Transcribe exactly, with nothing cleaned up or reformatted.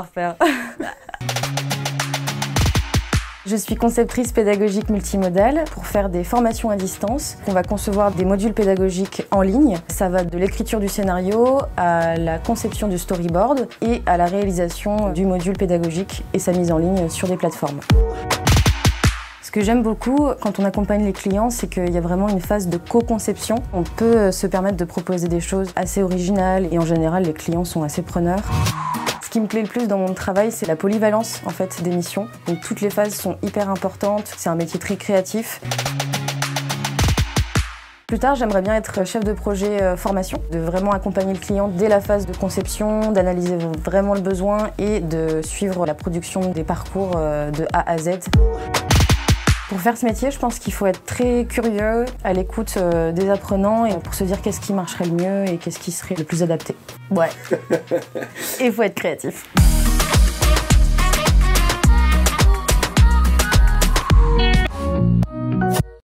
savoir-faire. Je suis conceptrice pédagogique multimodale pour faire des formations à distance. On va concevoir des modules pédagogiques en ligne. Ça va de l'écriture du scénario à la conception du storyboard et à la réalisation du module pédagogique et sa mise en ligne sur des plateformes. Ce que j'aime beaucoup quand on accompagne les clients, c'est qu'il y a vraiment une phase de co-conception. On peut se permettre de proposer des choses assez originales et en général, les clients sont assez preneurs. Ce qui me plaît le plus dans mon travail, c'est la polyvalence en fait, des missions. Donc, toutes les phases sont hyper importantes, c'est un métier très créatif. Plus tard, j'aimerais bien être chef de projet formation, de vraiment accompagner le client dès la phase de conception, d'analyser vraiment le besoin et de suivre la production des parcours de A à Z. Pour faire ce métier, je pense qu'il faut être très curieux, à l'écoute des apprenants et pour se dire qu'est-ce qui marcherait le mieux et qu'est-ce qui serait le plus adapté. Ouais. Il faut être créatif.